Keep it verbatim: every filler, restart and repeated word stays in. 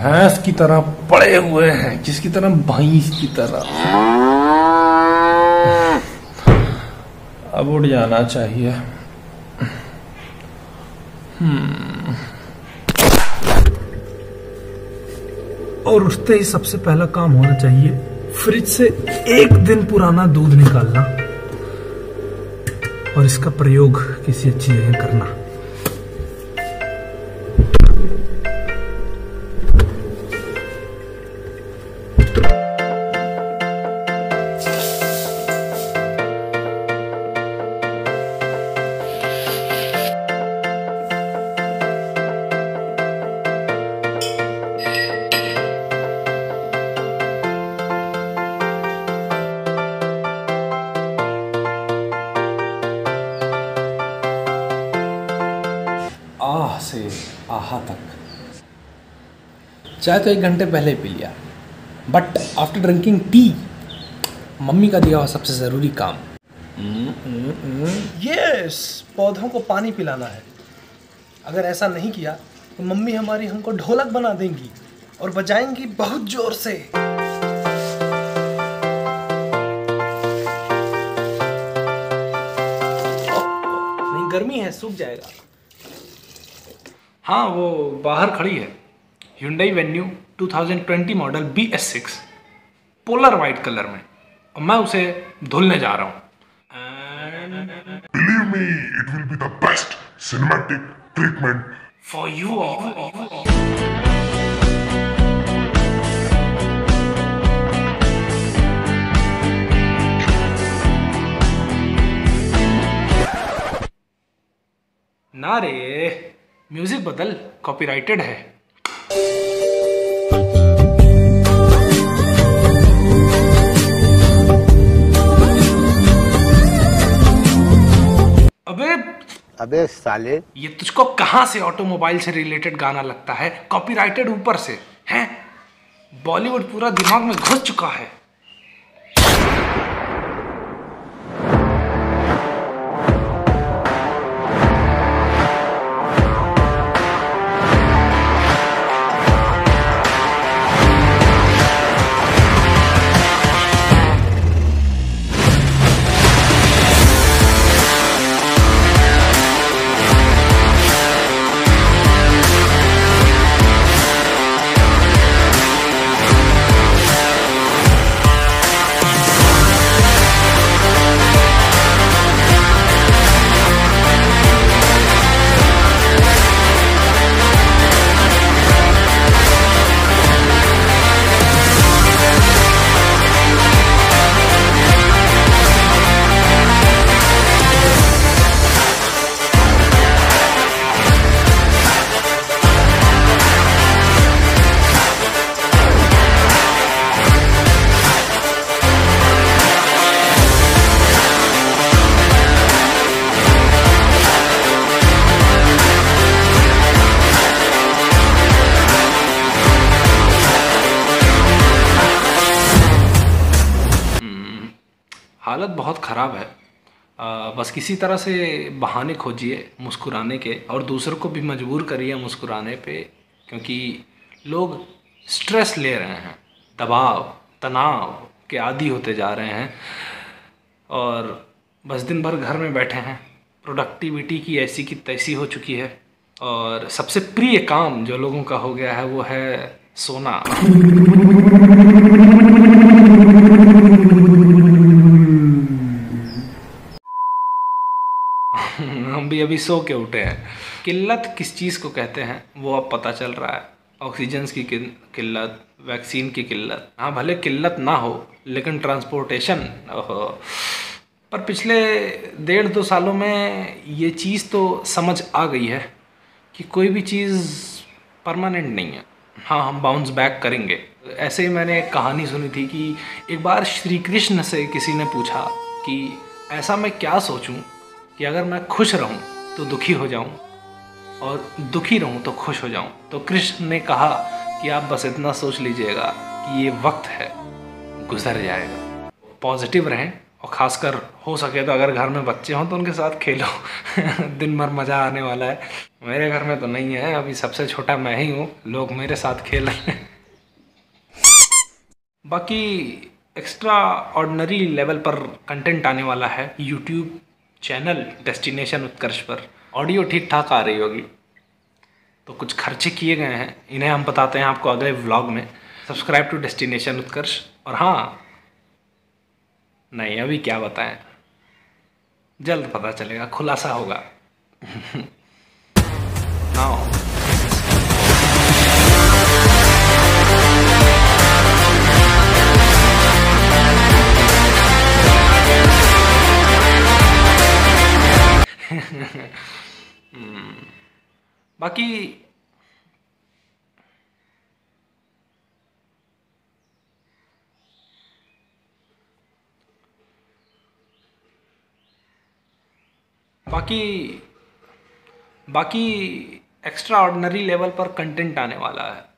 भैंस की तरह पड़े हुए हैं, जिसकी तरह भैंस की तरह। अब उठ जाना चाहिए। हम्म और उठते ही सबसे पहला काम होना चाहिए फ्रिज से एक दिन पुराना दूध निकालना और इसका प्रयोग किसी अच्छी जगह करना। आहा तक चाय तो एक घंटे पहले पी लिया, but after drinking tea mummy का दिया हुआ सबसे ज़रूरी काम। यस, पौधों को पानी पिलाना है। अगर ऐसा नहीं किया तो मम्मी हमारी हमको ढोलक बना देंगी और बजाएंगी बहुत जोर से। नहीं, गर्मी है, सूख जाएगा। हाँ, वो बाहर खड़ी है Hyundai Venue दो हज़ार बीस model B S six polar white colour में, और मैं उसे धुलने जा रहा हूँ। Believe me, it will be the best cinematic treatment for you all. ना रे, म्यूजिक बदल, कॉपीराइटेड है। अबे अबे साले, ये तुझको कहां से ऑटोमोबाइल से रिलेटेड गाना लगता है कॉपीराइटेड ऊपर से? हैं, बॉलीवुड पूरा दिमाग में घुस चुका है। हालत बहुत ख़राब है। आ, बस किसी तरह से बहाने खोजिए मुस्कुराने के, और दूसरों को भी मजबूर करिए मुस्कुराने पे, क्योंकि लोग स्ट्रेस ले रहे हैं, दबाव तनाव के आदी होते जा रहे हैं, और बस दिन भर घर में बैठे हैं। प्रोडक्टिविटी की ऐसी की तैसी हो चुकी है, और सबसे प्रिय काम जो लोगों का हो गया है वो है सोना। हम भी अभी सो के उठे हैं। किल्लत किस चीज़ को कहते हैं वो अब पता चल रहा है। ऑक्सीजन की किल्लत, वैक्सीन की किल्लत। हाँ, भले किल्लत ना हो लेकिन ट्रांसपोर्टेशन। पर पिछले डेढ़ दो सालों में ये चीज़ तो समझ आ गई है कि कोई भी चीज़ परमानेंट नहीं है। हाँ, हम बाउंस बैक करेंगे। ऐसे ही मैंने एक कहानी सुनी थी कि एक बार श्री कृष्ण से किसी ने पूछा कि ऐसा मैं क्या सोचूं कि अगर मैं खुश रहूं तो दुखी हो जाऊं और दुखी रहूं तो खुश हो जाऊं। तो कृष्ण ने कहा कि आप बस इतना सोच लीजिएगा कि ये वक्त है, गुजर जाएगा। पॉजिटिव रहें और ख़ासकर हो सके तो अगर घर में बच्चे हों तो उनके साथ खेलो दिन भर मज़ा आने वाला है। मेरे घर में तो नहीं है, अभी सबसे छोटा मैं ही हूँ, लोग मेरे साथ खेल रहे हैं। बाकी एक्स्ट्रा ऑर्डिनरी लेवल पर कंटेंट आने वाला है यूट्यूब चैनल डेस्टिनेशन उत्कर्ष पर। ऑडियो ठीक ठाक आ रही होगी, तो कुछ खर्चे किए गए हैं, इन्हें हम बताते हैं आपको अगले व्लॉग में। Subscribe to destination Utkarsh. और हाँ, नहीं अभी क्या बताएं, जल्द पता चलेगा, खुलासा होगा। हाँ। बाकी बाकी बाकी एक्स्ट्रा ऑर्डिनरी लेवल पर कंटेंट आने वाला है।